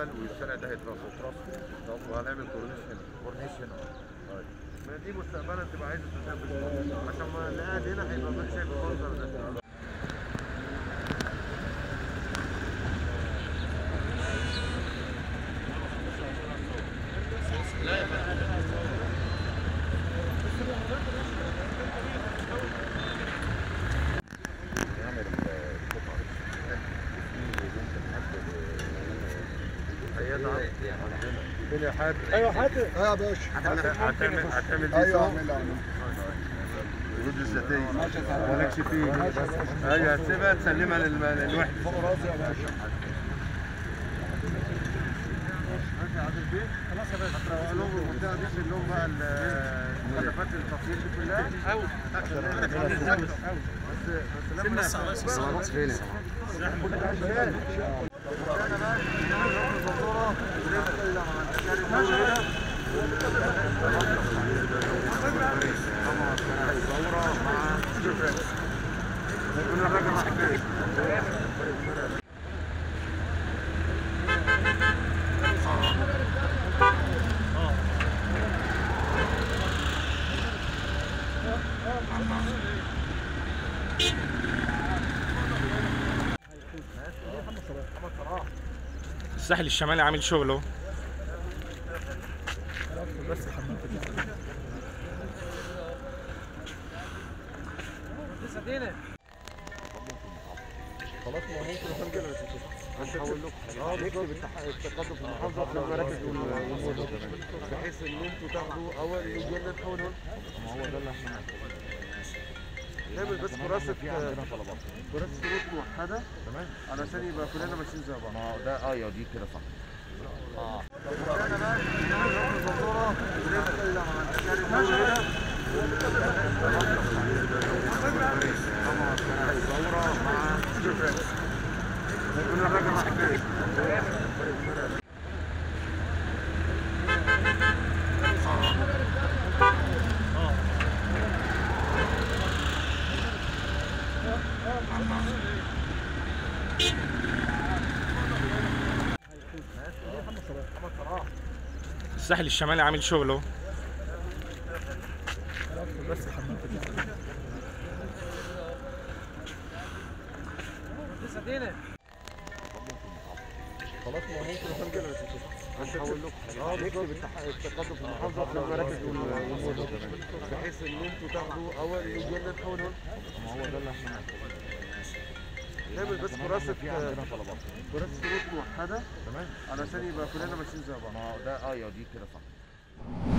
هيتعمل والشارع ده هيترص. طب وهنعمل كورنيش هنا، كورنيش هنا. طيب ما دي مستقبلا تبقى عايزه تتقابل عشان ما نقعد هنا هيبقى مش شايف المنظر ده. ايوه حاتم. يا باشا هتعمل ايوه اعملها الوجه الذاتيه مالكش فيه. ايوه هتسيبها تسلمها للوحده فوق راسي يا باشا. خلاص يا باشا هتروق لهم المنطقه دي، شيل لهم بقى المخالفات التقنيه دي كلها قوي. بس لما خلاص فين الساحل الشمالي عامل شغله بس لسه خلاص. ما هو ممكن التقدم في المحافظه في المراكز بحيث ان انتوا تاخدوا اول الجنه تحولهم. ما هو ده اللي احنا نعمل بس كراسه شروط موحده تمام علشان يبقى كلنا ماشيين زي بعض. ما هو ده ايوه دي كده صح. الساحل الشمالي عامل شغله بس لسه دينا خلاص. ما هو ممكن هنحول لكم التقدم في المحافظه في المراكز بحيث ان انتوا تاخدوا اول الجنه تحولهم. ما هو ده اللي احنا هنعمله نعمل بس كراسه شروط موحده تمام علشان يبقى كلنا ماشيين زي بعض. ما هو ده ايوه دي كده صح.